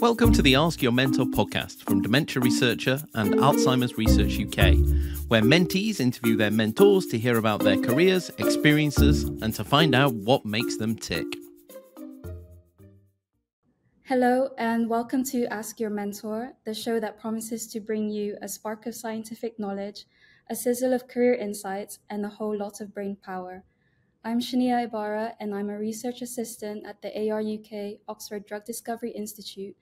Welcome to the Ask Your Mentor podcast from Dementia Researcher and Alzheimer's Research UK, where mentees interview their mentors to hear about their careers, experiences, and to find out what makes them tick. Hello, and welcome to Ask Your Mentor, the show that promises to bring you a spark of scientific knowledge, a sizzle of career insights, and a whole lot of brain power. I'm Shania Ibarra, and I'm a research assistant at the ARUK Oxford Drug Discovery Institute,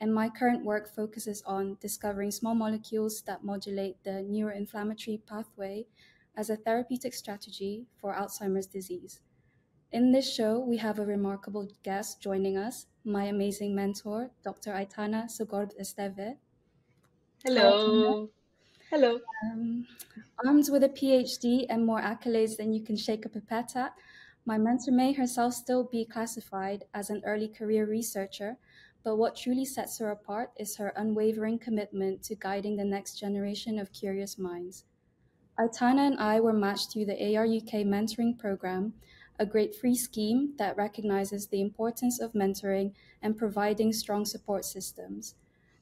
and my current work focuses on discovering small molecules that modulate the neuroinflammatory pathway as a therapeutic strategy for Alzheimer's disease. In this show, we have a remarkable guest joining us, my amazing mentor, Dr. Aitana Sogorb-Esteve. Hello. Hi, hello. Armed with a PhD and more accolades than you can shake a pipette at, my mentor may herself still be classified as an early career researcher, but what truly sets her apart is her unwavering commitment to guiding the next generation of curious minds. Aitana and I were matched through the ARUK Mentoring Programme, a great free scheme that recognizes the importance of mentoring and providing strong support systems.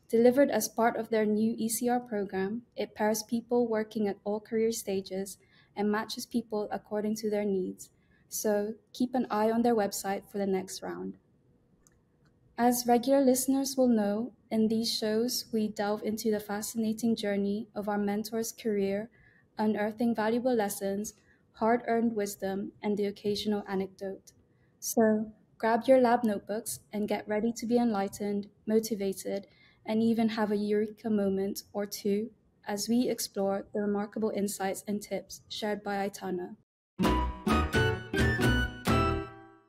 Delivered as part of their new ECR program, it pairs people working at all career stages and matches people according to their needs. So keep an eye on their website for the next round. As regular listeners will know, in these shows, we delve into the fascinating journey of our mentor's career, unearthing valuable lessons, hard-earned wisdom, and the occasional anecdote. So grab your lab notebooks and get ready to be enlightened, motivated, and even have a eureka moment or two as we explore the remarkable insights and tips shared by Aitana.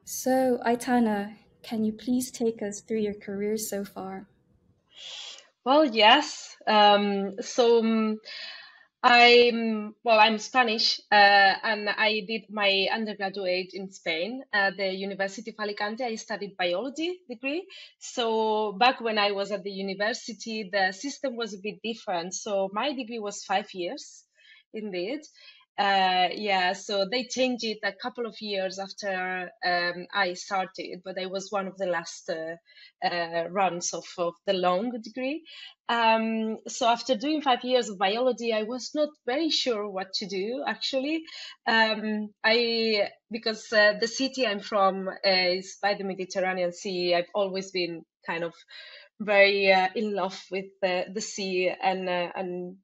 So Aitana, can you please take us through your career so far? Well, yes. I'm Spanish, and I did my undergraduate in Spain at the University of Alicante. I studied biology degree. So back when I was at the university, the system was a bit different. So my degree was 5 years, indeed. So they changed it a couple of years after I started, but I was one of the last runs of the long degree. So after doing 5 years of biology, I was not very sure what to do, actually. Because the city I'm from is by the Mediterranean Sea. I've always been kind of very in love with the sea and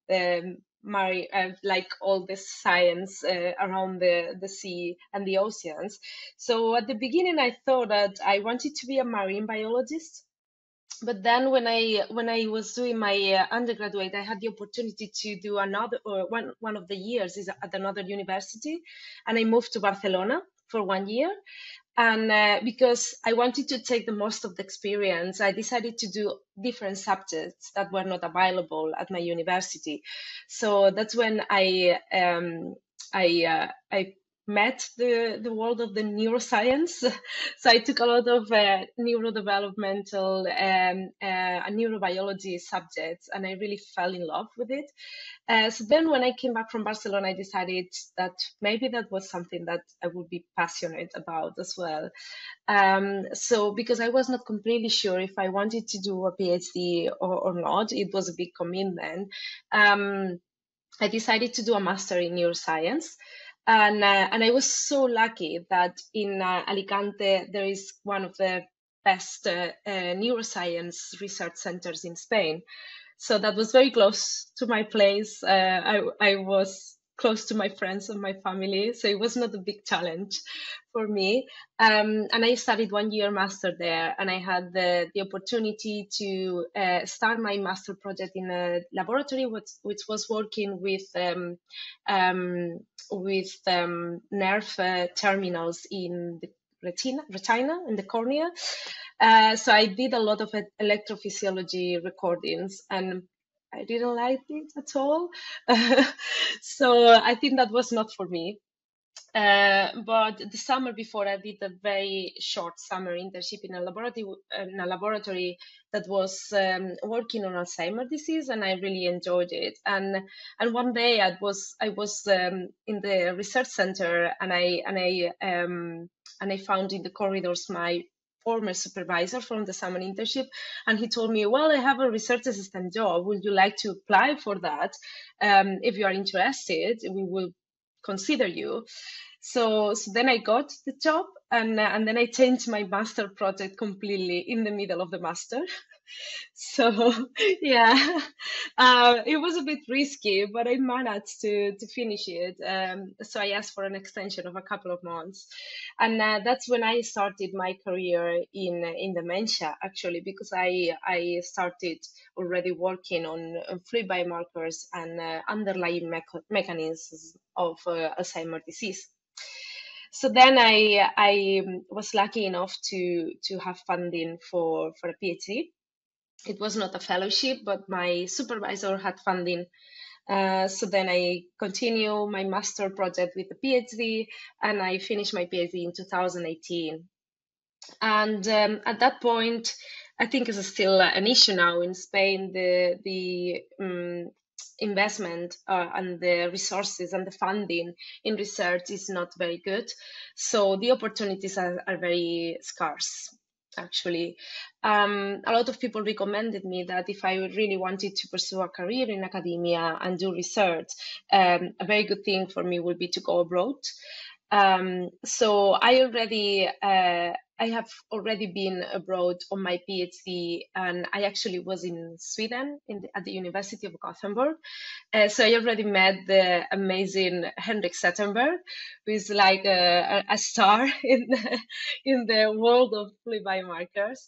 Marie, like all this science around the sea and the oceans. So at the beginning, I thought that I wanted to be a marine biologist. But then when I was doing my undergraduate, I had the opportunity to do another one of the years is at another university. And I moved to Barcelona for 1 year. And because I wanted to take the most of the experience, I decided to do different subjects that were not available at my university. So that's when I met the world of the neuroscience. So I took a lot of neurodevelopmental and neurobiology subjects, and I really fell in love with it. So then when I came back from Barcelona, I decided that maybe that was something that I would be passionate about as well. So because I was not completely sure if I wanted to do a PhD or not, it was a big commitment. I decided to do a master in neuroscience. And I was so lucky that in Alicante, there is one of the best neuroscience research centers in Spain. So that was very close to my place. I was close to my friends and my family. So it was not a big challenge for me. And I studied 1 year master there, and I had the opportunity to start my master project in a laboratory which was working with nerve terminals in the retina and the cornea. So I did a lot of electrophysiology recordings, and I didn't like it at all. So I think that was not for me. But the summer before, I did a very short summer internship in a laboratory that was working on Alzheimer's disease, and I really enjoyed it. And one day I was in the research center, and I found in the corridors my former supervisor from the summer internship, and he told me, well, I have a research assistant job. Would you like to apply for that? If you are interested, we will consider you. So then I got the job, and then I changed my master project completely in the middle of the master. So yeah, it was a bit risky, but I managed to finish it. So I asked for an extension of a couple of months, and that's when I started my career in dementia, actually, because I started already working on fluid biomarkers and underlying mechanisms of Alzheimer's disease. So then I was lucky enough to have funding for a PhD. It was not a fellowship, but my supervisor had funding. So then I continue my master project with the PhD, and I finished my PhD in 2018. And at that point, I think it's still an issue now in Spain, the investment and the resources and the funding in research is not very good. So the opportunities are very scarce, actually. A lot of people recommended me that if I really wanted to pursue a career in academia and do research, a very good thing for me would be to go abroad. So I have already been abroad on my PhD, and I actually was in Sweden at the University of Gothenburg. So I already met the amazing Henrik Zetterberg, who is like a star in the world of fluid biomarkers.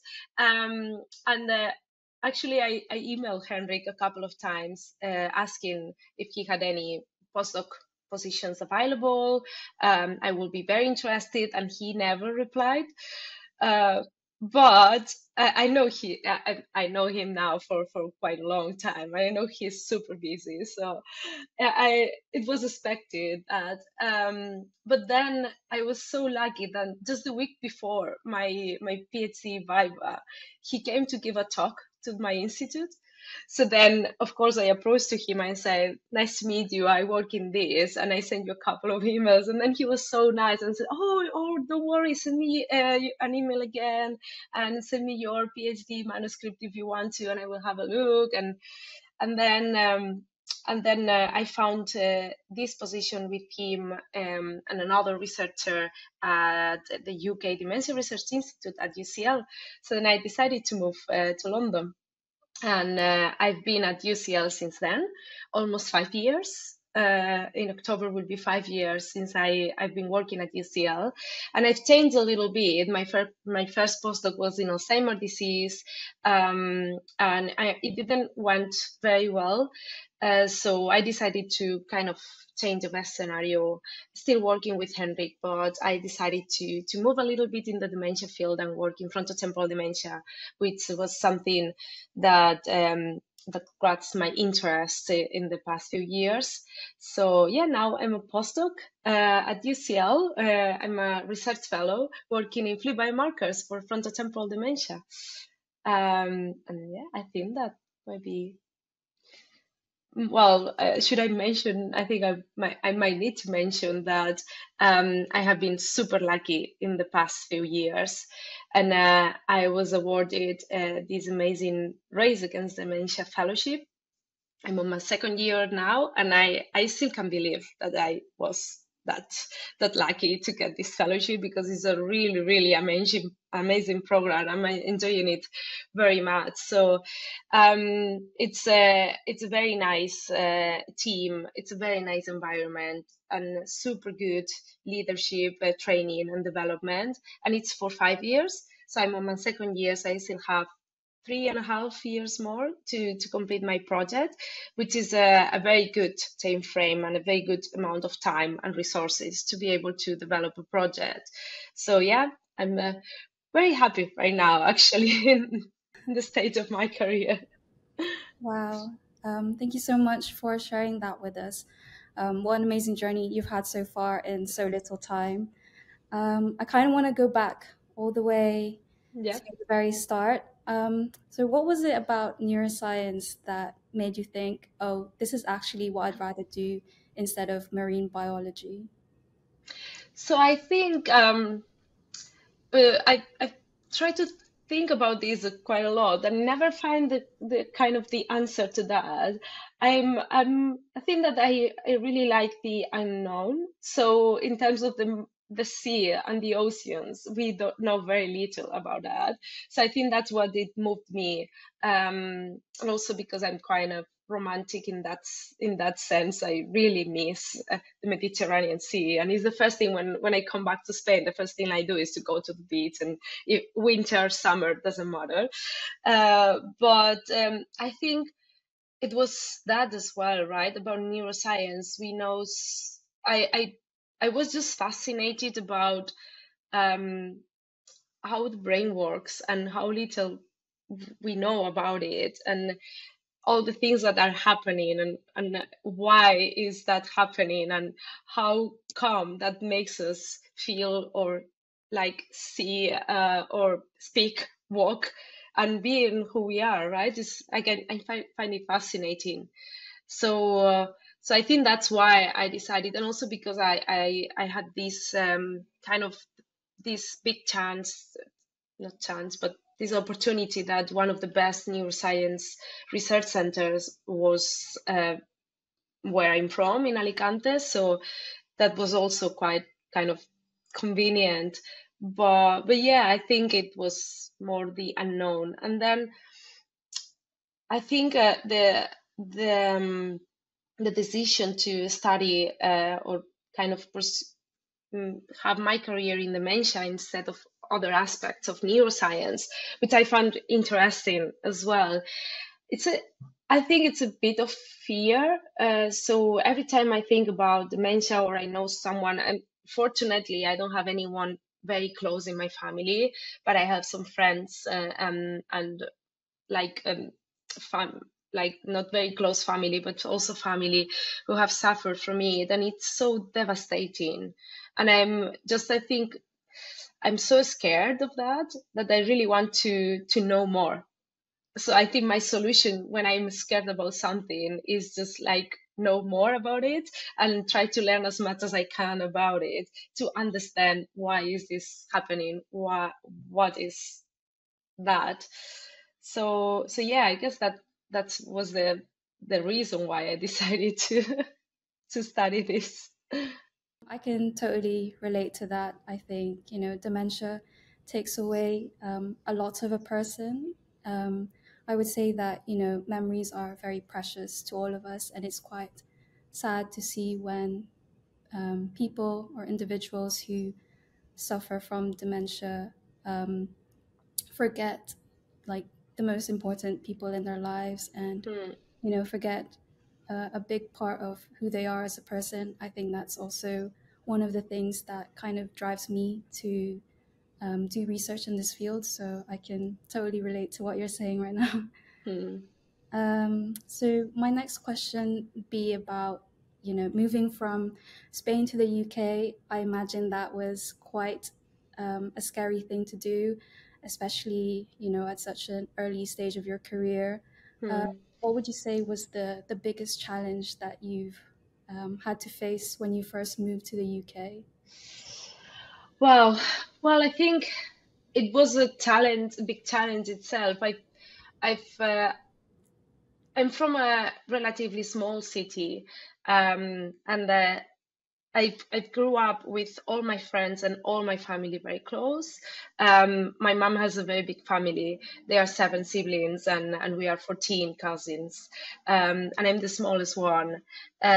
Actually, I emailed Henrik a couple of times asking if he had any postdoc positions available. I will be very interested, and he never replied. But I know him now for quite a long time. I know he's super busy, so it was expected that. But then I was so lucky that just the week before my PhD viva, he came to give a talk to my institute. So then, of course, I approached to him and said, nice to meet you. I work in this. And I sent you a couple of emails. And then he was so nice and said, oh, don't worry, send me an email again and send me your PhD manuscript if you want to, and I will have a look. And then I found this position with him and another researcher at the UK Dementia Research Institute at UCL. So then I decided to move to London. And I've been at UCL since then, almost 5 years. In October will be 5 years since I've been working at UCL. And I've changed a little bit. My first postdoc was in Alzheimer's disease, and it didn't went very well. So I decided to kind of change the best scenario, still working with Henrik, but I decided to move a little bit in the dementia field and work in frontotemporal dementia, which was something that grabs my interest in the past few years. So yeah, now I'm a postdoc at UCL. I'm a research fellow working in fluid biomarkers for frontotemporal dementia. And yeah, I think that might be... Well, should I mention, I think I might need to mention that I have been super lucky in the past few years, and I was awarded this amazing Race Against Dementia fellowship. I'm on my second year now, and I still can't believe that I was that lucky to get this fellowship, because it's a really, really amazing program. I'm enjoying it very much. So it's a very nice team. It's a very nice environment and super good leadership, training and development. And it's for 5 years. So I'm on my second year, so I still have 3.5 years more to complete my project, which is a very good time frame and a very good amount of time and resources to be able to develop a project. So yeah, I'm very happy right now, actually, in the stage of my career. Wow. Thank you so much for sharing that with us. What an amazing journey you've had so far in so little time. I kind of want to go back all the way to the very start. So what was it about neuroscience that made you think, oh, this is actually what I'd rather do instead of marine biology? So I think I try to think about this quite a lot and never find the answer to that. I think that I really like the unknown. So in terms of the sea and the oceans, we don't know very little about that. So I think that's what it moved me. And also because I'm kind of romantic in that sense, I really miss the Mediterranean Sea, and it's the first thing when I come back to Spain, the first thing I do is to go to the beach, and winter, summer, doesn't matter. But I think it was that as well, right? About neuroscience, we know. I was just fascinated about how the brain works and how little we know about it, and all the things that are happening and why is that happening and how come that makes us feel or like see or speak, walk and being who we are, right? It's, again, I find it fascinating. So I think that's why I decided, and also because I had this this big chance, not chance, but this opportunity that one of the best neuroscience research centers was where I'm from, in Alicante. So that was also quite kind of convenient. But yeah, I think it was more the unknown. And then I think the decision to study or kind of have my career in dementia instead of other aspects of neuroscience, which I found interesting as well. I think it's a bit of fear. So every time I think about dementia or I know someone, and fortunately I don't have anyone very close in my family, but I have some friends and like not very close family, but also family who have suffered from it, and it's so devastating. And I think I'm so scared of that I really want to know more. So I think my solution when I'm scared about something is just like know more about it and try to learn as much as I can about it to understand why is this happening, what is that. So yeah, I guess that was the reason why I decided to study this. I can totally relate to that. I think, dementia takes away a lot of a person. I would say that, memories are very precious to all of us, and it's quite sad to see when people or individuals who suffer from dementia forget like the most important people in their lives and, forget a big part of who they are as a person. I think that's also one of the things that kind of drives me to do research in this field. So I can totally relate to what you're saying right now. So my next question would be about, moving from Spain to the UK. I imagine that was quite a scary thing to do, especially, at such an early stage of your career. What would you say was the biggest challenge that you've had to face when you first moved to the UK? Well, I think it was a big challenge itself. I'm from a relatively small city, and I grew up with all my friends and all my family very close. My mom has a very big family. There are 7 siblings and we are 14 cousins. And I'm the smallest one.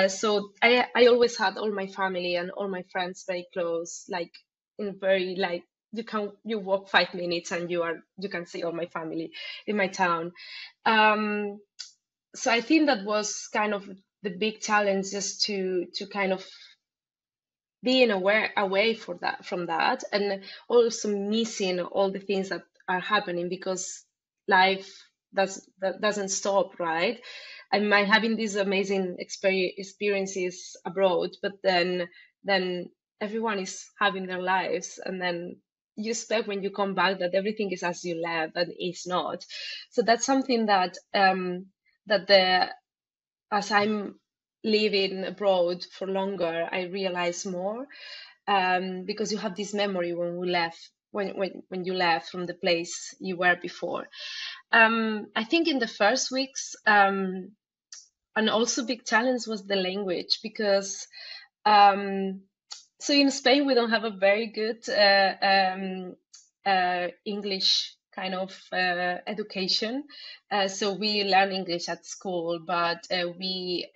So I always had all my family and all my friends very close, like in very like, you walk 5 minutes and you can see all my family in my town. So I think that was kind of the big challenge, just to kind of being away from that, and also missing all the things that are happening, because life doesn't stop, right? And I'm having these amazing experiences abroad, but then everyone is having their lives, and then you expect when you come back that everything is as you left, and it's not. So that's something that as I'm living abroad for longer, I realize more, because you have this memory when we left when you left from the place you were before. I think in the first weeks, and also big challenge was the language, because so in Spain we don't have a very good English kind of education. So we learn English at school, but we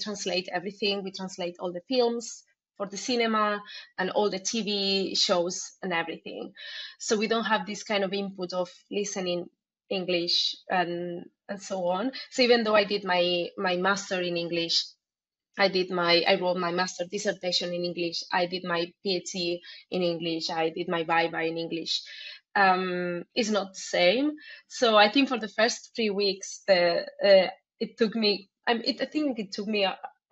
translate everything. We translate all the films for the cinema and all the TV shows and everything. So we don't have this kind of input of listening English and so on. So even though I did my master in English, I wrote my master dissertation in English, I did my PhD in English, I did my viva in English. It's not the same. So I think for the first 3 weeks, it took me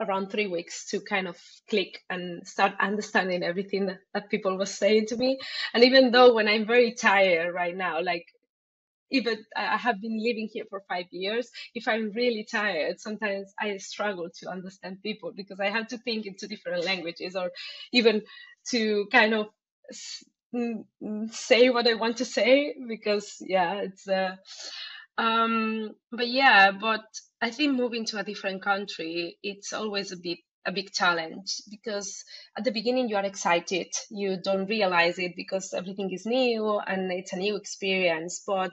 around 3 weeks to kind of click and start understanding everything that people were saying to me. And even though when I'm very tired right now, like even I have been living here for 5 years, if I'm really tired, sometimes I struggle to understand people because I have to think in two different languages, or even to kind of say what I want to say, because yeah, it's but I think moving to a different country, it's always a big challenge, because at the beginning you are excited, you don't realize it because everything is new and it's a new experience. But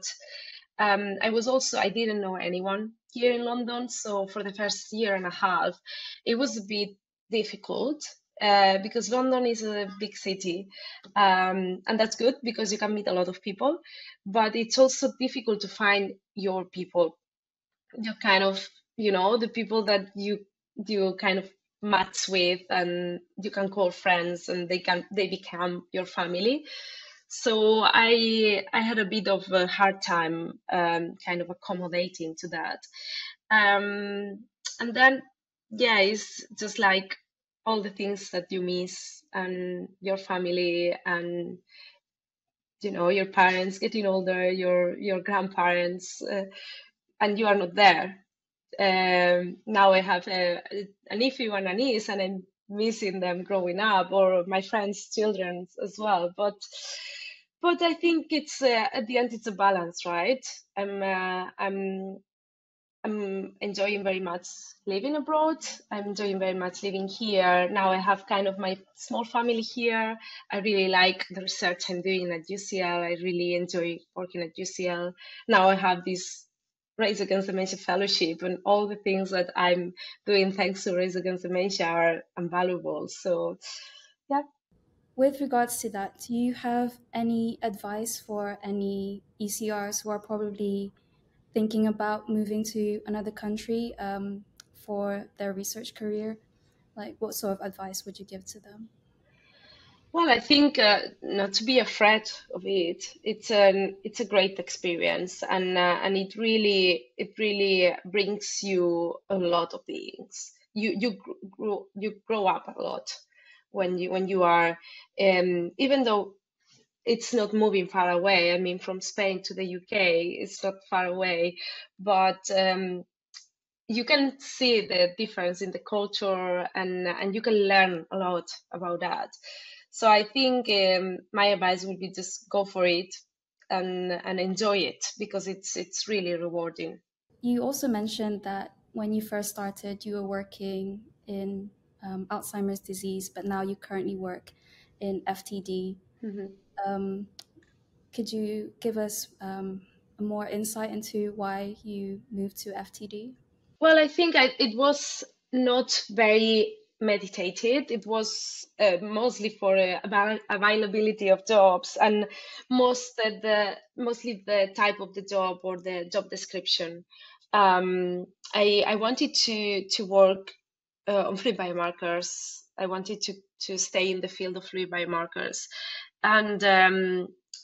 I didn't know anyone here in London, so for the first year and a half it was a bit difficult. Because London is a big city, and that's good because you can meet a lot of people, but it's also difficult to find your people, your kind of, the people that you kind of match with and you can call friends and they become your family. So I had a bit of a hard time kind of accommodating to that. And then, yeah, it's just like all the things that you miss, and your family, and your parents getting older, your grandparents, and you are not there. Now I have a nephew and a niece, and I'm missing them growing up, or my friends' children as well. But I think it's at the end it's a balance, right? I'm enjoying very much living abroad. I'm enjoying very much living here. Now I have kind of my small family here. I really like the research I'm doing at UCL. I really enjoy working at UCL. Now I have this Race Against Dementia Fellowship, and all the things that I'm doing thanks to Race Against Dementia are invaluable. So, yeah. With regards to that, do you have any advice for any ECRs who are probably thinking about moving to another country for their research career? Like, what sort of advice would you give to them? Well, I think not to be afraid of it. It's a great experience, and it really brings you a lot of things. You grow up a lot when you are, even though it's not moving far away. I mean, from Spain to the UK, it's not far away, but you can see the difference in the culture, and you can learn a lot about that. So I think my advice would be just go for it and enjoy it, because it's really rewarding. You also mentioned that when you first started, you were working in Alzheimer's disease, but now you currently work in FTD. Mm-hmm. Could you give us more insight into why you moved to FTD? Well, I think it was not very meditated. It was mostly for availability of jobs, and mostly the type of the job or the job description. I wanted to work on fluid biomarkers. I wanted to stay in the field of fluid biomarkers. And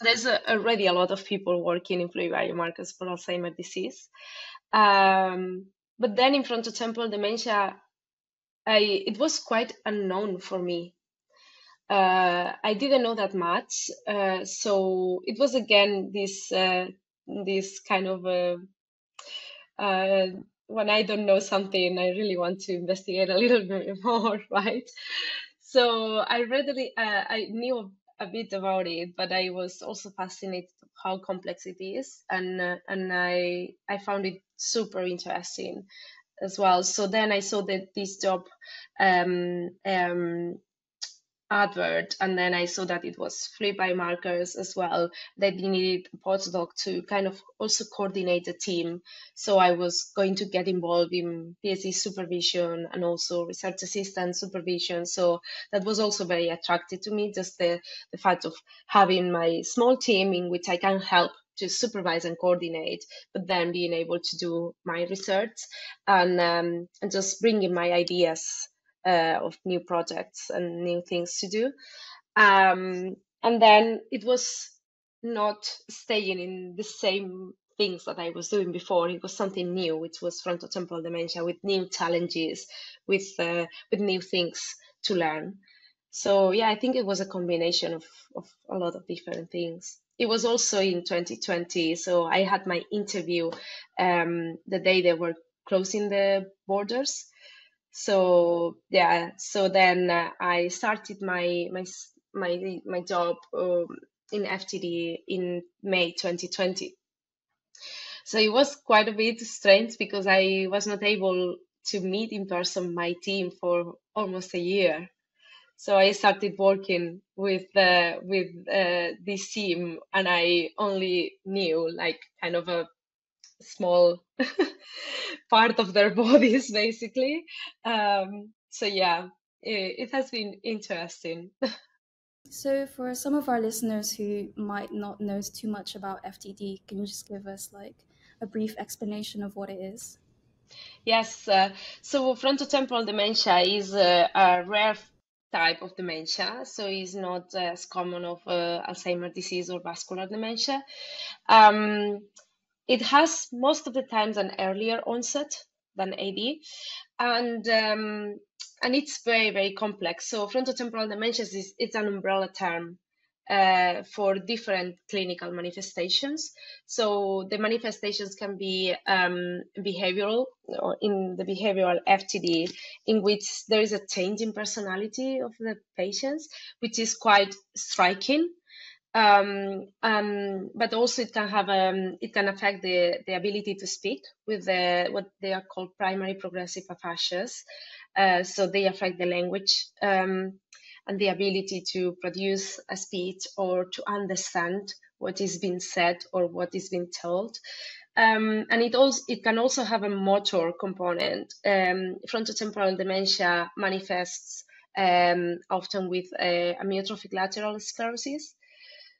there's already a lot of people working in fluid biomarkers for Alzheimer's disease. But then in frontotemporal dementia, it was quite unknown for me. I didn't know that much. So it was, again, this kind of, when I don't know something, I really want to investigate a little bit more, right? So I knew a bit about it, but I was also fascinated with how complex it is, and I found it super interesting as well. So then I saw that this job advert, and then I saw that it was free biomarkers as well, that they needed a postdoc to kind of also coordinate the team. So I was going to get involved in PhD supervision and also research assistant supervision. So that was also very attractive to me, just the fact of having my small team in which I can help to supervise and coordinate, but then being able to do my research and just bringing my ideas of new projects and new things to do. And then it was not staying in the same things that I was doing before. It was something new, which was frontotemporal dementia, with new challenges, with new things to learn. So yeah, I think it was a combination of a lot of different things. It was also in 2020, so I had my interview the day they were closing the borders. So yeah, so then I started my job in FTD in May 2020. So it was quite a bit strange because I was not able to meet in person my team for almost a year. So I started working with this team, and I only knew like kind of a small part of their bodies, basically. So yeah, it has been interesting. So for some of our listeners who might not know too much about FTD, can you just give us like a brief explanation of what it is? Yes, so frontotemporal dementia is a rare type of dementia, so it's not as common of Alzheimer's disease or vascular dementia. It has most of the times an earlier onset than AD, and it's very, very complex. So frontotemporal dementia is an umbrella term for different clinical manifestations. So the manifestations can be behavioral, or in the behavioral FTD, in which there is a change in personality of the patients, which is quite striking. But also it can have it can affect the ability to speak with what they are called primary progressive aphasias. So they affect the language and the ability to produce a speech or to understand what is being said or what is being told. And it can also have a motor component. Frontotemporal dementia manifests often with amyotrophic lateral sclerosis.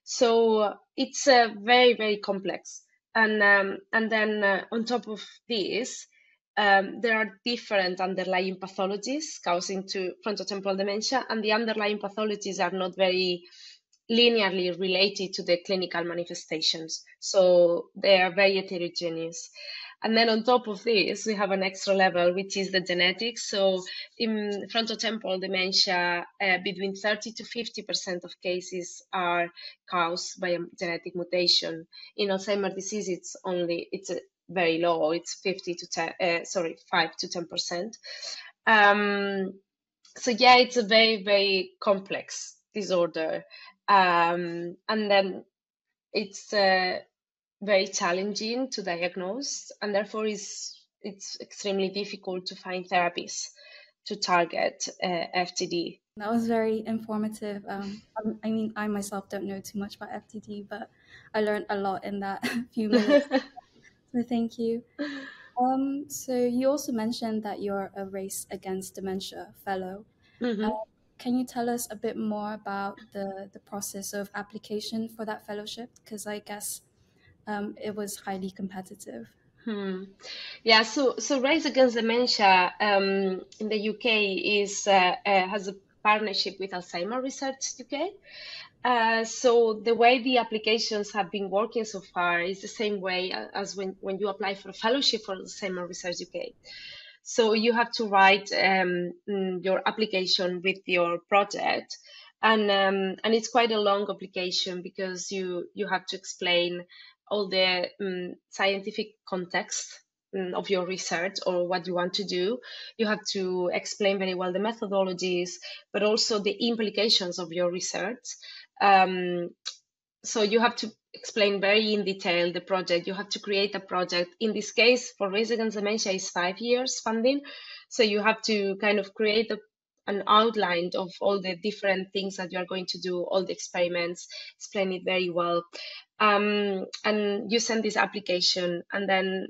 So it's very, very complex. And then on top of this, there are different underlying pathologies causing to frontotemporal dementia, and the underlying pathologies are not very linearly related to the clinical manifestations. So they are very heterogeneous. And then on top of this, we have an extra level, which is the genetics. So in frontotemporal dementia, between 30 to 50% of cases are caused by a genetic mutation. In Alzheimer's disease, it's very low. It's 5 to 10%. So yeah, it's a very, very complex disorder, and then it's very challenging to diagnose, and therefore it's extremely difficult to find therapies to target FTD. That was very informative. I mean, I myself don't know too much about FTD, but I learned a lot in that few minutes. So thank you. So you also mentioned that you're a Race Against Dementia fellow. Mm-hmm. Can you tell us a bit more about the process of application for that fellowship? Because I guess it was highly competitive. Yeah, so Race Against Dementia in the UK has a partnership with Alzheimer's Research UK. So the way the applications have been working so far is the same way as when you apply for a fellowship for Alzheimer's Research UK. So you have to write your application with your project, and it's quite a long application because you have to explain all the scientific context of your research or what you want to do. You have to explain very well the methodologies, but also the implications of your research. So you have to explain very in detail the project. You have to create a project. In this case, for Race Against Dementia, is 5 years funding. So you have to kind of create an outline of all the different things that you are going to do, all the experiments, explain it very well. And you send this application, and then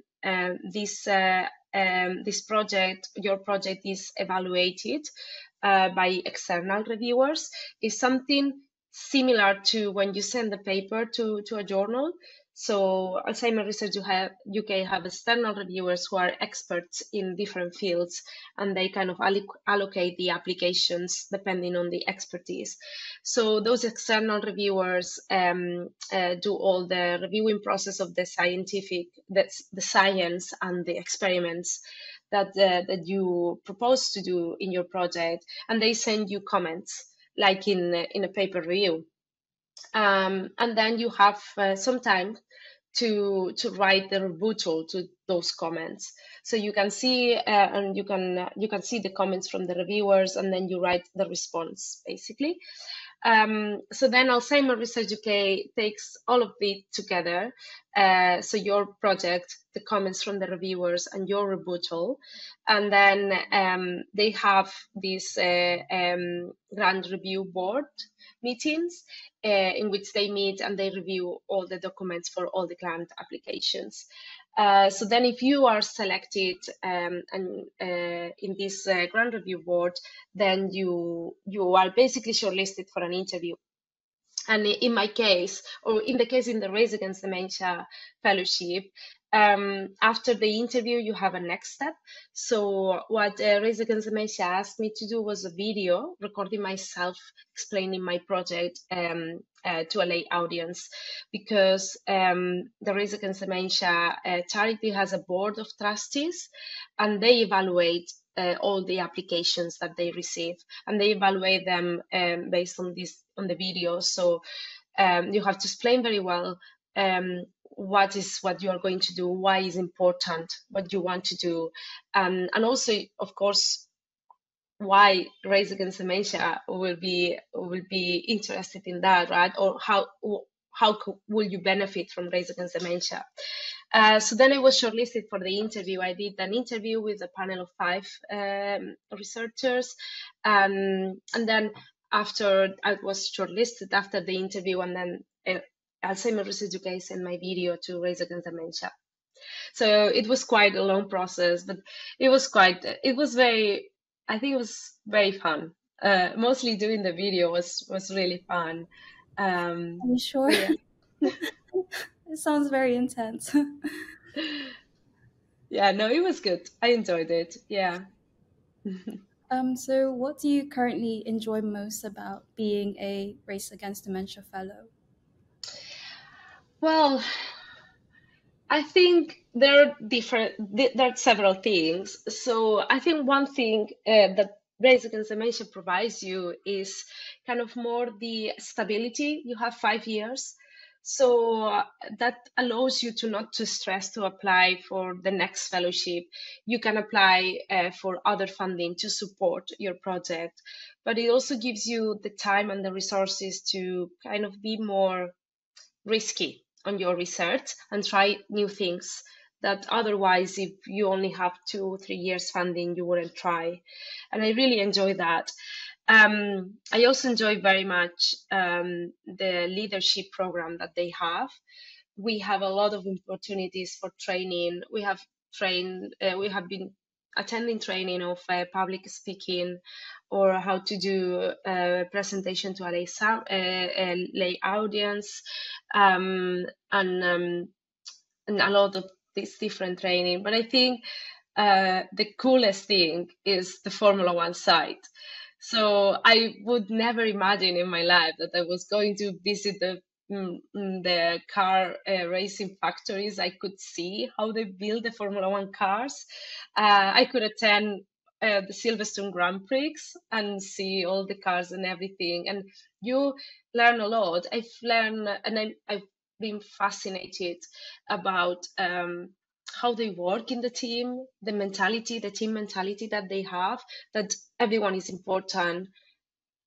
this project, your project, is evaluated by external reviewers. It's something similar to when you send the paper to a journal. So Alzheimer's Research UK have external reviewers who are experts in different fields, and they kind of allocate the applications depending on the expertise. So those external reviewers do all the reviewing process of the scientific, the science and the experiments that you propose to do in your project, and they send you comments like in a paper review. And then you have some time to write the rebuttal to those comments. So you can see and you can see the comments from the reviewers, and then you write the response basically. So then Alzheimer's Research UK takes all of it together. So your project, the comments from the reviewers, and your rebuttal, and then they have this grand review board meetings in which they meet and they review all the documents for all the grant applications. So then if you are selected in this grant review board, then you are basically shortlisted for an interview. And in my case, or in the case in the Race Against Dementia Fellowship, after the interview, you have a next step. So what Race Against Dementia asked me to do was a video recording myself explaining my project to a lay audience, because the Race Against Dementia charity has a board of trustees, and they evaluate all the applications that they receive, and they evaluate them based on this, on the video. So you have to explain very well what you are going to do, why is important, what you want to do, and also, of course, why Race Against Dementia will be interested in that, right? Or how will you benefit from Race Against Dementia? So then I was shortlisted for the interview. I did an interview with a panel of 5 researchers, and then after I was shortlisted after the interview, and then Alzheimer's Research UK sent my video to Race Against Dementia. So it was quite a long process, but it was very fun. Mostly doing the video was really fun. I'm sure. Yeah. It sounds very intense. Yeah, no, it was good. I enjoyed it. Yeah. So what do you currently enjoy most about being a Race Against Dementia Fellow? Well, I think there are several things. So I think one thing that Race Against Dementia provides you is kind of more the stability. You have 5 years. So that allows you to not to stress to apply for the next fellowship. You can apply for other funding to support your project, but it also gives you the time and the resources to kind of be more risky on your research and try new things that otherwise, if you only have 2 or 3 years funding, you wouldn't try. And I really enjoy that. I also enjoy very much the leadership program that they have. We have a lot of opportunities for training. We have been attending training of public speaking, or how to do a presentation to a lay audience, and a lot of this different training. But I think the coolest thing is the Formula One side. So I would never imagine in my life that I was going to visit the car racing factories. I could see how they build the Formula One cars. I could attend the Silverstone Grand Prix and see all the cars and everything. And you learn a lot. I've learned, and I've been fascinated about how they work in the team, the mentality, the team mentality that they have, that everyone is important,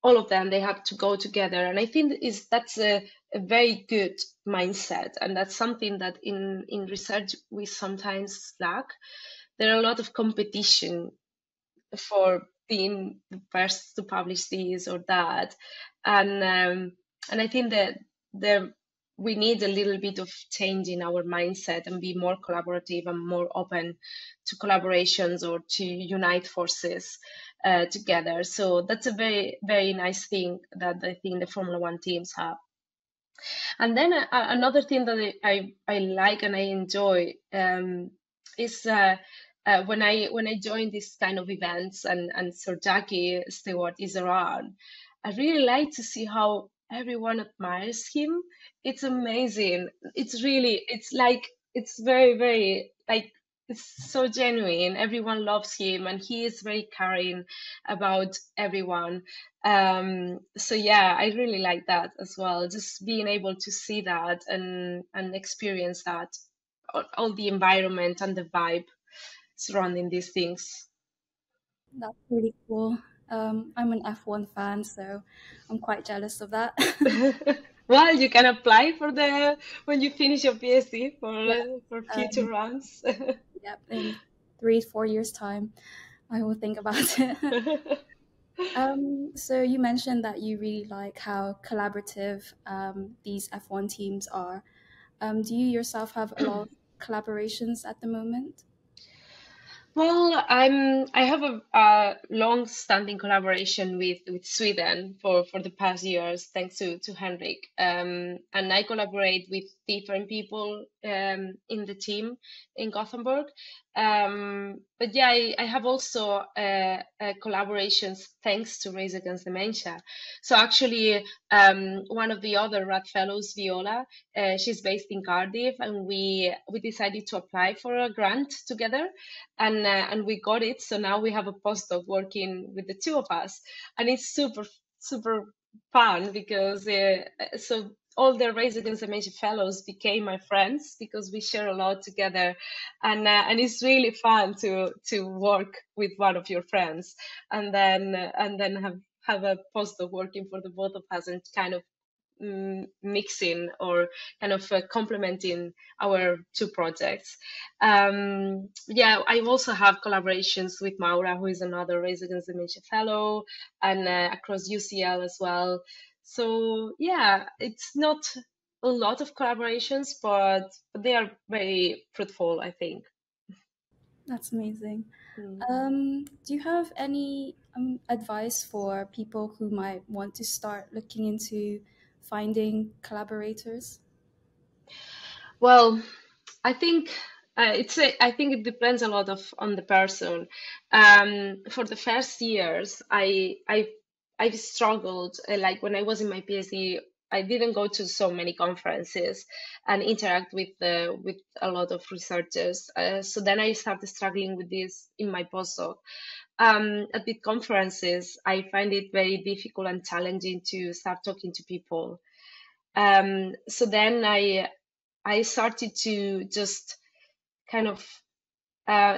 all of them, they have to go together. And I think that's a very good mindset. And that's something that in research we sometimes lack. There are a lot of competition for being the first to publish this or that. And I think that we need a little bit of change in our mindset and be more collaborative and more open to collaborations or to unite forces together. So that's a very, very nice thing that I think the Formula One teams have. And then another thing that I like and I enjoy is when I join these kind of events and Sir Jackie Stewart is around, I really like to see how everyone admires him. It's amazing. It's really, it's very, very, it's so genuine. Everyone loves him and he is very caring about everyone. So yeah, I really like that as well. Just being able to see that and experience that, all the environment and the vibe surrounding these things. That's really cool. I'm an F1 fan, so I'm quite jealous of that. Well, you can apply for when you finish your PhD for future rounds. Yep, in 3-4 years' time, I will think about it. So you mentioned that you really like how collaborative these F1 teams are. Do you yourself have a lot of collaborations at the moment? Well, I have a long-standing collaboration with Sweden for the past years, thanks to Henrik. And I collaborate with different people in the team in Gothenburg. But yeah, I have also collaborations thanks to Race Against Dementia. So actually, one of the other Rad Fellows, Viola, she's based in Cardiff, and we decided to apply for a grant together, and we got it. So now we have a postdoc working with the two of us, and it's super fun because all the Race Against Dementia fellows became my friends because we share a lot together, and it's really fun to work with one of your friends, and then have a postdoc working for the both of us and kind of mixing or kind of complementing our two projects. Yeah, I also have collaborations with Maura, who is another Race Against Dementia fellow, and across UCL as well. So yeah, it's not a lot of collaborations, but they are very fruitful, I think. That's amazing. Do you have any advice for people who might want to start looking into finding collaborators? Well, I think I think it depends a lot on the person. For the first years, I've struggled, like when I was in my PhD, I didn't go to so many conferences and interact with a lot of researchers. So then I started struggling with this in my postdoc. At the conferences, I find it very difficult and challenging to start talking to people. So then I started to just kind of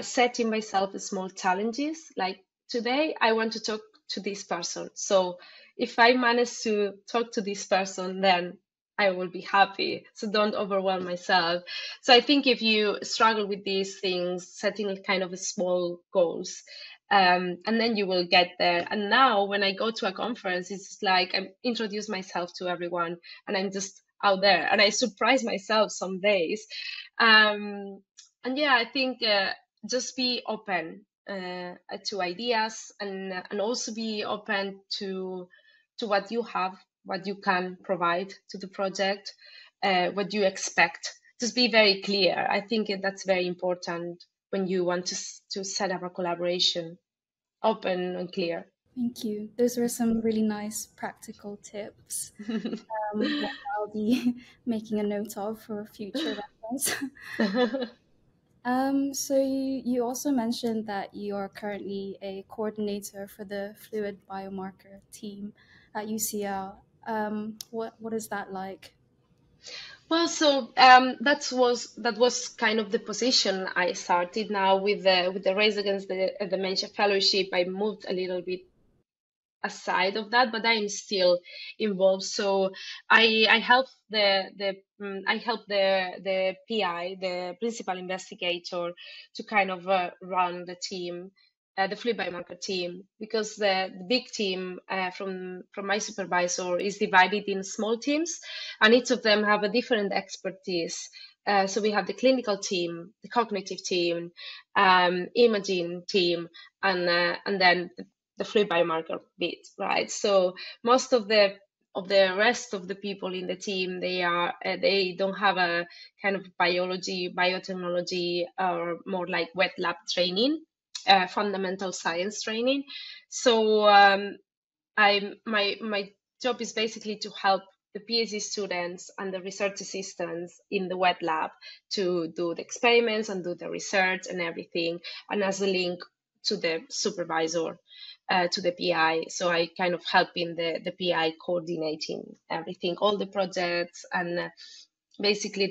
setting myself small challenges. Like today, I want to talk to this person. So if I manage to talk to this person, then I will be happy. So don't overwhelm myself. So I think if you struggle with these things, setting kind of small goals, and then you will get there. And now when I go to a conference, it's like I introduce myself to everyone and I'm just out there and I surprise myself some days. And yeah, I think just be open to ideas and also be open to what you have, what you can provide to the project, what you expect. Just be very clear. I think that's very important when you want to set up a collaboration, open and clear. Thank you. Those were some really nice practical tips that I'll be making a note of for future reference. So you also mentioned that you are currently a coordinator for the fluid biomarker team at UCL. What is that like? Well, so that was kind of the position I started. Now with the Race Against Dementia Fellowship, I moved a little bit aside of that, but I am still involved. So I help the PI, the principal investigator, to kind of run the team, the fluid biomarker team, because the big team from my supervisor is divided in small teams, and each of them have a different expertise. So we have the clinical team, the cognitive team, imaging team, and then the fluid biomarker bit, right? So most of the rest of the people in the team, they don't have a kind of biology, biotechnology, or more like wet lab training, fundamental science training. So my job is basically to help the PhD students and the research assistants in the wet lab to do the experiments and do the research and everything, and as a link to the supervisor, to the PI. So I kind of help in the PI coordinating everything, all the projects, and basically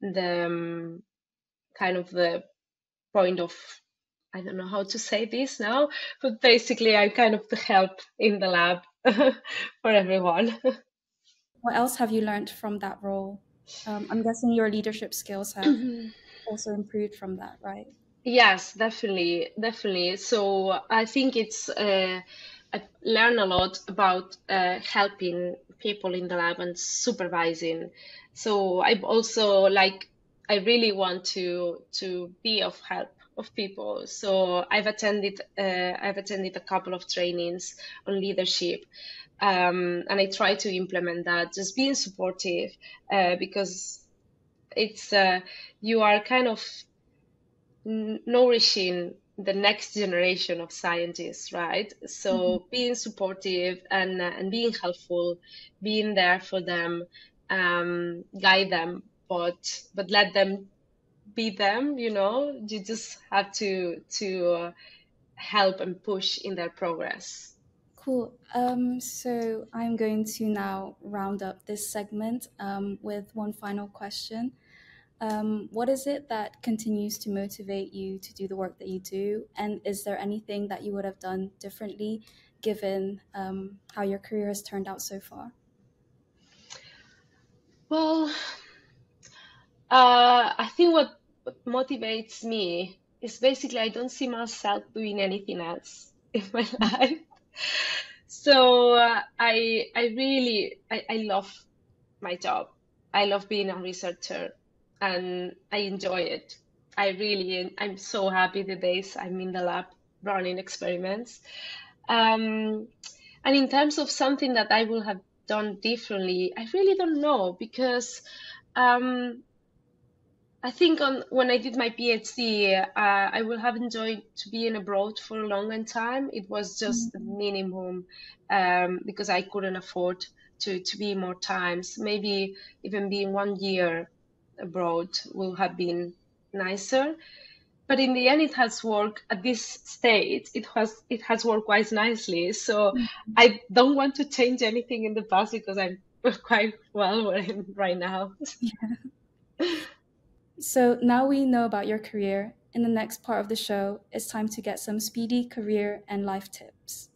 the kind of the point of, I don't know how to say this now, but basically I kind of help in the lab for everyone. What else have you learned from that role? I'm guessing your leadership skills have also improved from that, right? Yes, definitely. So I think it's I learn a lot about helping people in the lab and supervising. So I've also I really want to be of help of people. So I've attended a couple of trainings on leadership. And I try to implement that, just being supportive, because it's you are kind of nourishing the next generation of scientists, right? So being supportive and being helpful, being there for them, guide them, but let them be them. You know, you just have to help and push in their progress. Cool. So I'm going to now round up this segment with one final question. What is it that continues to motivate you to do the work that you do? And is there anything that you would have done differently, given how your career has turned out so far? Well, I think what motivates me is basically I don't see myself doing anything else in my life. So I really love my job. I love being a researcher, and I enjoy it. I'm so happy the days I'm in the lab running experiments. And in terms of something that I will have done differently, I really don't know, because I think when I did my PhD, I would have enjoyed to be abroad for a long time. It was just the minimum, because I couldn't afford to be more times. Maybe even being 1 year abroad will have been nicer. But in the end, it has worked at this stage. It has worked quite nicely. So I don't want to change anything in the past, because I'm quite well where I am right now. Yeah. So now we know about your career. In the next part of the show, it's time to get some speedy career and life tips.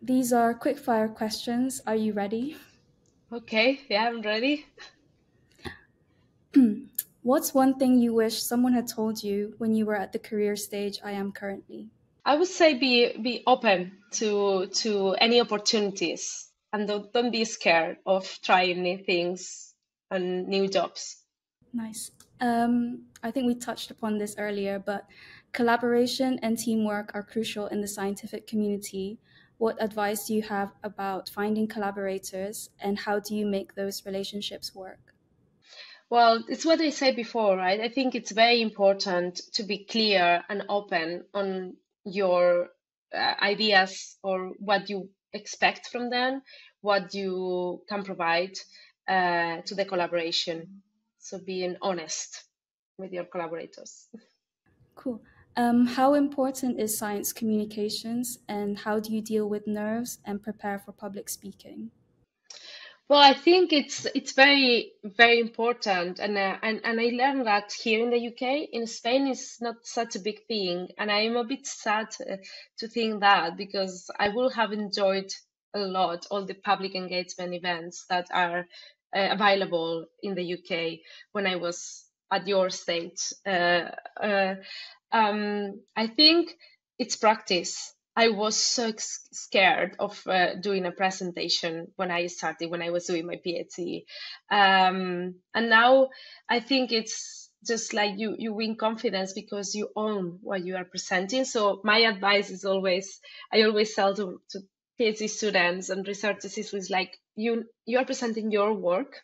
These are quickfire questions. Are you ready? Okay, yeah, I'm ready. What's one thing you wish someone had told you when you were at the career stage I am currently? I would say be open to any opportunities, and don't be scared of trying new things and new jobs. Nice. I think we touched upon this earlier, but collaboration and teamwork are crucial in the scientific community. What advice do you have about finding collaborators, and how do you make those relationships work? Well, it's what I said before, right? I think it's very important to be clear and open on your ideas, or what you expect from them, what you can provide to the collaboration. So being honest with your collaborators. Cool. How important is science communications, and how do you deal with nerves and prepare for public speaking? Well, I think it's very, very important, and I learned that here in the UK. In Spain, it's not such a big thing, and I'm a bit sad to think that, because I would have enjoyed a lot all the public engagement events that are available in the UK when I was at your stage. I think it's practice. I was so scared of doing a presentation when I started, when I was doing my PhD. And now I think it's just like you win confidence because you own what you are presenting. So my advice is always, I always tell to PhD students and researchers, is like, you are presenting your work.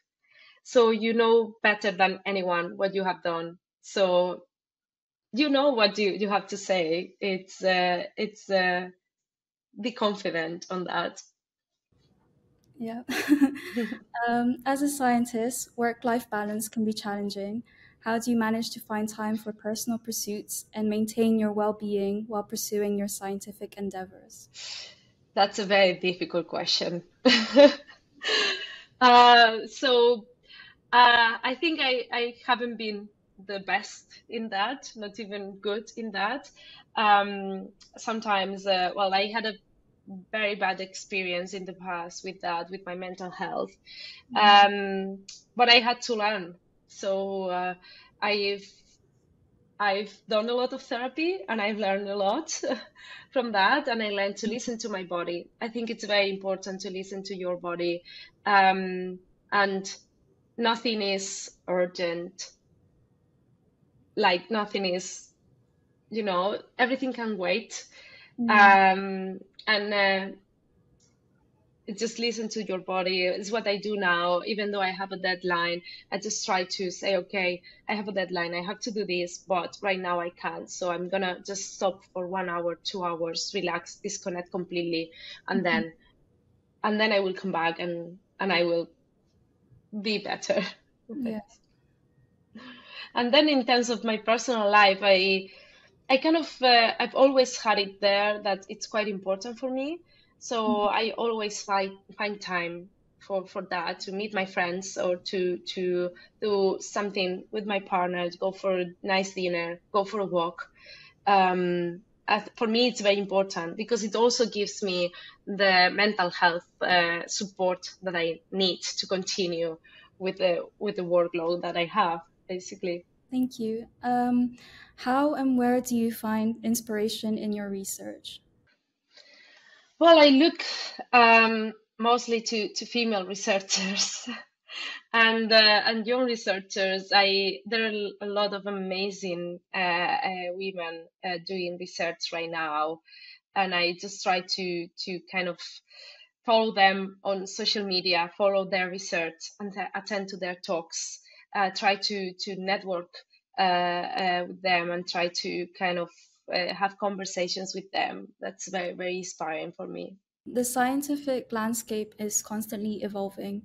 So you know better than anyone what you have done. So you know what you have to say. It's be confident on that. Yeah. As a scientist, work-life balance can be challenging. How do you manage to find time for personal pursuits and maintain your well-being while pursuing your scientific endeavors? That's a very difficult question. I think I haven't been the best in that, not even good in that. Sometimes, I had a very bad experience in the past with that, with my mental health. But I had to learn. So I've done a lot of therapy, and I've learned a lot from that, and I learned to listen to my body. I think it's very important to listen to your body, and nothing is urgent. Like nothing is, everything can wait. Just listen to your body. It's what I do now. Even though I have a deadline, I just try to say, okay, I have a deadline, I have to do this, but right now I can't. So I'm going to just stop for 1 hour, 2 hours, relax, disconnect completely. And then I will come back and I will be better. Yes. And then in terms of my personal life, I've always had it there that it's quite important for me. So I always find time for that, to meet my friends or to do something with my partner, go for a nice dinner, go for a walk. For me, it's very important because it also gives me the mental health support that I need to continue with the workload that I have. Basically. Thank you. How and where do you find inspiration in your research? Well, I look mostly to female researchers and young researchers. There are a lot of amazing women doing research right now, and I just try to kind of follow them on social media, follow their research, and attend to their talks. Try to network with them and try to kind of have conversations with them. That's very, very inspiring for me. The scientific landscape is constantly evolving.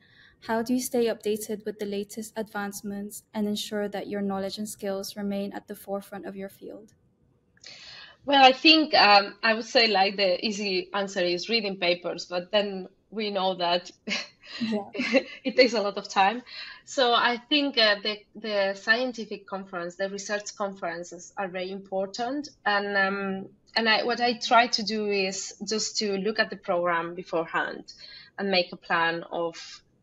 How do you stay updated with the latest advancements and ensure that your knowledge and skills remain at the forefront of your field? Well, I think I would say like the easy answer is reading papers, but then we know that it takes a lot of time. So I think the scientific conference, the research conferences are very important. What I try to do is just to look at the program beforehand and make a plan of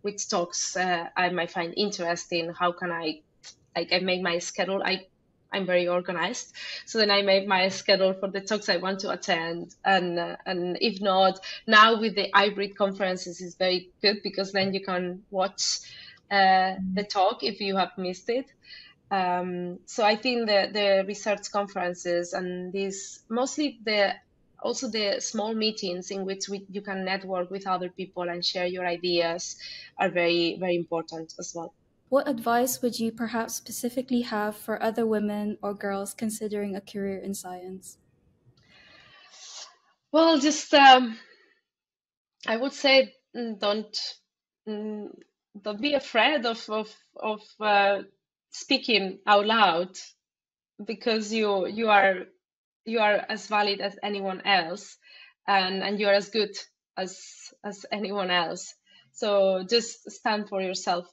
which talks I might find interesting. How can I make my schedule? I'm very organized. So then I made my schedule for the talks I want to attend. And if not, now with the hybrid conferences is very good because then you can watch the talk if you have missed it. So I think the research conferences and these, mostly also the small meetings in which you can network with other people and share your ideas are very, very important as well. What advice would you perhaps specifically have for other women or girls considering a career in science? Well, just I would say don't be afraid of speaking out loud, because you are as valid as anyone else, and you're as good as anyone else. So just stand for yourself.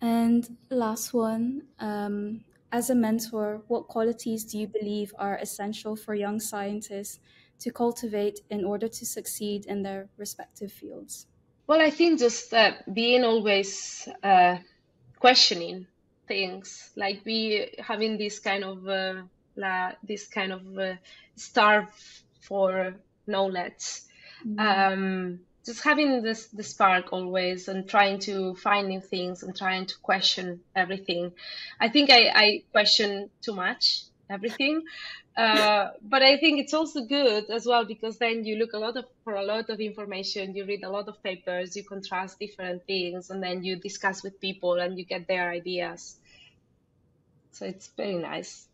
And last one, as a mentor, what qualities do you believe are essential for young scientists to cultivate in order to succeed in their respective fields? Well, I think just being always questioning things, like we having this kind of starve for knowledge, just having the spark always and trying to find new things and trying to question everything. I think I question too much everything, but I think it's also good as well, because then you look for a lot of information, you read a lot of papers, you contrast different things, and then you discuss with people and you get their ideas. So it's very nice.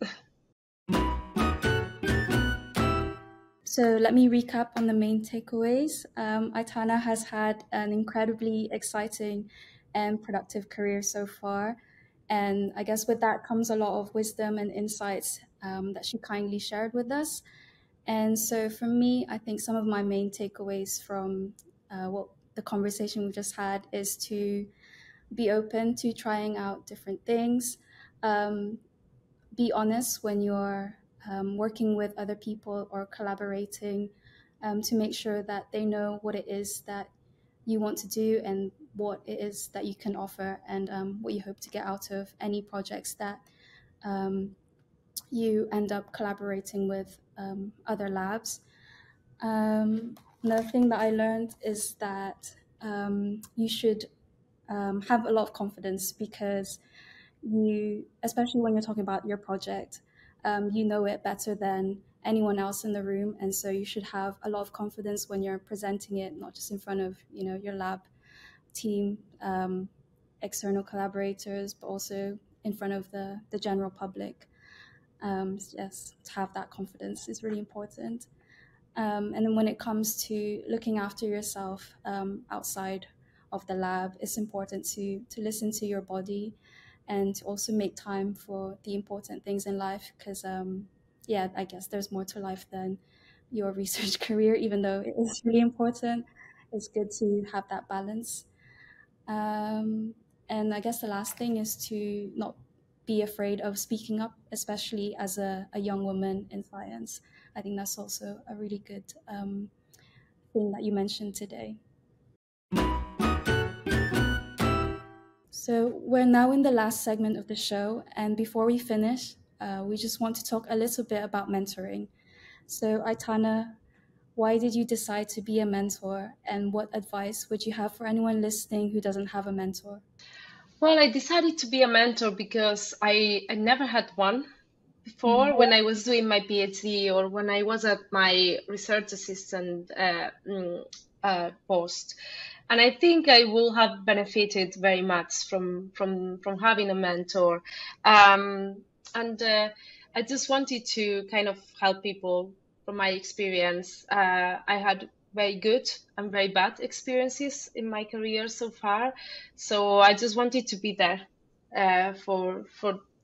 So let me recap on the main takeaways. Aitana has had an incredibly exciting and productive career so far. And I guess with that comes a lot of wisdom and insights that she kindly shared with us. And so for me, I think some of my main takeaways from what the conversation we just had is to be open to trying out different things, be honest when you're working with other people or collaborating, to make sure that they know what it is that you want to do and what it is that you can offer, and what you hope to get out of any projects that you end up collaborating with other labs. Another thing that I learned is that you should have a lot of confidence, because you, especially when you're talking about your project, you know it better than anyone else in the room. And so you should have a lot of confidence when you're presenting it, not just in front of, you know, your lab team, external collaborators, but also in front of the general public. Yes, to have that confidence is really important. And then when it comes to looking after yourself outside of the lab, it's important to listen to your body and to also make time for the important things in life, because yeah, I guess there's more to life than your research career, even though it is really important. It's good to have that balance. And I guess the last thing is to not be afraid of speaking up, especially as a young woman in science. I think that's also a really good thing that you mentioned today. So we're now in the last segment of the show, and before we finish, we just want to talk a little bit about mentoring. So Aitana, why did you decide to be a mentor, and what advice would you have for anyone listening who doesn't have a mentor? Well, I decided to be a mentor because I never had one before. Mm-hmm. When I was doing my PhD, or when I was at my research assistant post. And I think I will have benefited very much from having a mentor. And I just wanted to kind of help people from my experience. I had very good and very bad experiences in my career so far. So I just wanted to be there for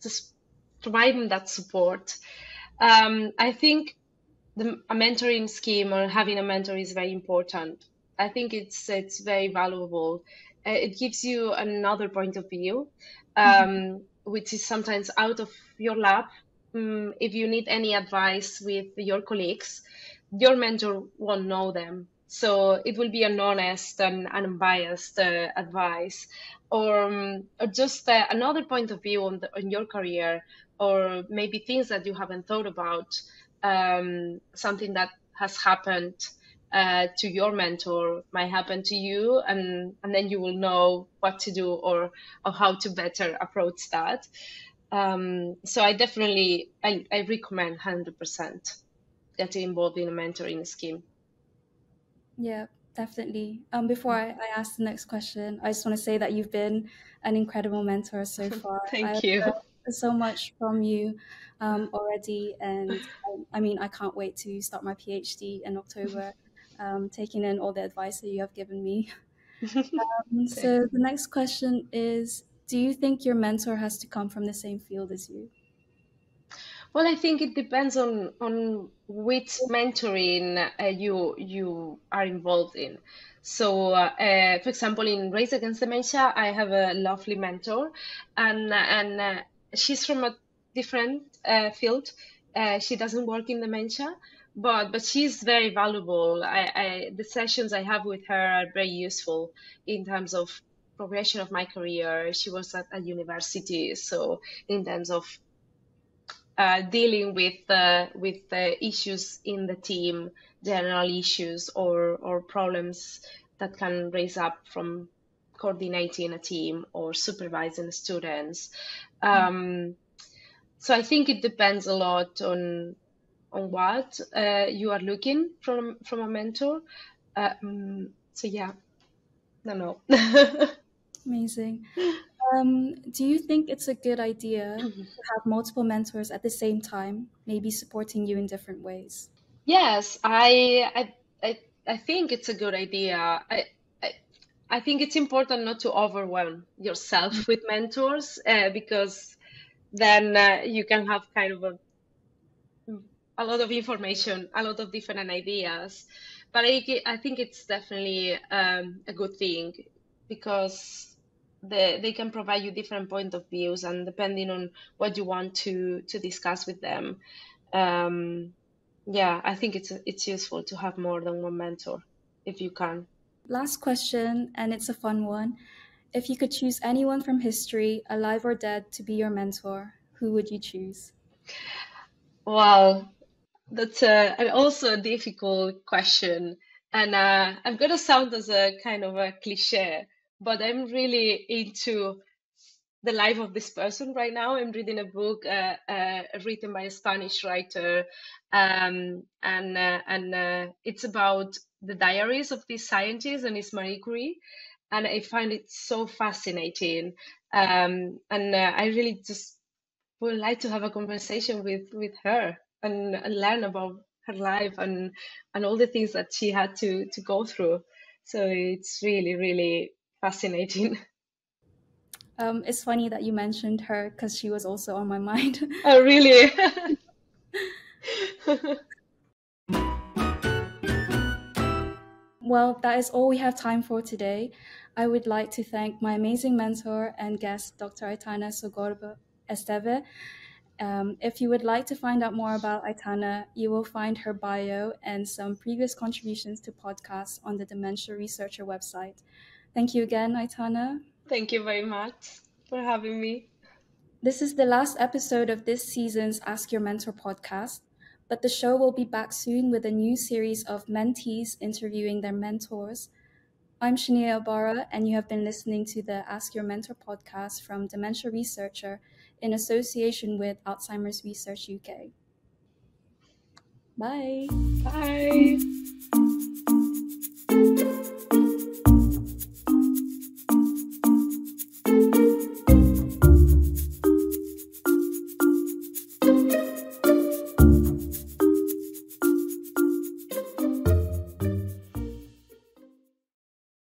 just providing that support. I think a mentoring scheme or having a mentor is very important. I think it's very valuable. It gives you another point of view, which is sometimes out of your lab. If you need any advice with your colleagues, your mentor won't know them. So it will be an honest and unbiased advice, or just another point of view on your career, or maybe things that you haven't thought about, something that has happened to your mentor might happen to you, and then you will know what to do or how to better approach that. So I definitely, I recommend 100% getting involved in a mentoring scheme. Yeah, definitely. Before I ask the next question, I just want to say that you've been an incredible mentor so far. Thank you. I've learned so much from you already. And I mean, I can't wait to start my PhD in October. Taking in all the advice that you have given me. So the next question is, do you think your mentor has to come from the same field as you? Well, I think it depends on which mentoring you are involved in. So, for example, in Race Against Dementia, I have a lovely mentor, and she's from a different field. She doesn't work in dementia, but she's very valuable. The sessions I have with her are very useful in terms of progression of my career. She was at a university, so in terms of dealing with issues in the team, general issues or problems that can raise up from coordinating a team or supervising students. So I think it depends a lot on what you are looking from a mentor. So yeah, no. Amazing. Do you think it's a good idea to have multiple mentors at the same time, maybe supporting you in different ways? Yes, I think it's a good idea. I think it's important not to overwhelm yourself with mentors, because then you can have kind of a lot of information, a lot of different ideas. But I think it's definitely a good thing, because they can provide you different point of views, and depending on what you want to discuss with them, yeah, I think it's useful to have more than one mentor if you can. Last question, and it's a fun one. If you could choose anyone from history, alive or dead, to be your mentor, who would you choose? Well, that's also a difficult question, and I'm gonna sound as a kind of a cliche, but I'm really into the life of this person right now. I'm reading a book written by a Spanish writer, and it's about the diaries of this scientist, and it's Marie Curie, and I find it so fascinating. And I really just would like to have a conversation with her and learn about her life and all the things that she had to go through. So it's really, really fascinating. It's funny that you mentioned her, because she was also on my mind. Oh, really? Well, that is all we have time for today. I would like to thank my amazing mentor and guest, Dr. Aitana Sogorb-Esteve. If you would like to find out more about Aitana, you will find her bio and some previous contributions to podcasts on the Dementia Researcher website. Thank you again, Aitana. Thank you very much for having me. This is the last episode of this season's Ask Your Mentor podcast, but the show will be back soon with a new series of mentees interviewing their mentors. I'm Shania Ibarra, and you have been listening to the Ask Your Mentor podcast from Dementia Researcher in association with Alzheimer's Research UK. Bye. Bye.